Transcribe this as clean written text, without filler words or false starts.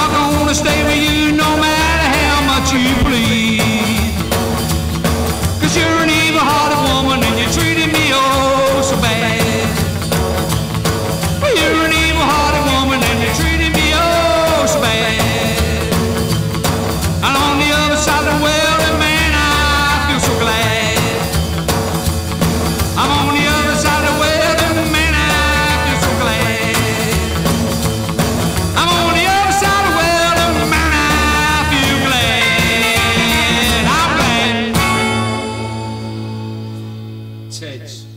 not gonna stay with you no matter how much you bleed. 'Cause you're an evil-hearted woman and you treated me oh so bad. You're an evil-hearted woman and you treated me oh so bad. And on the other side of the world, man, I feel so glad. I'm on the other side of the world. States.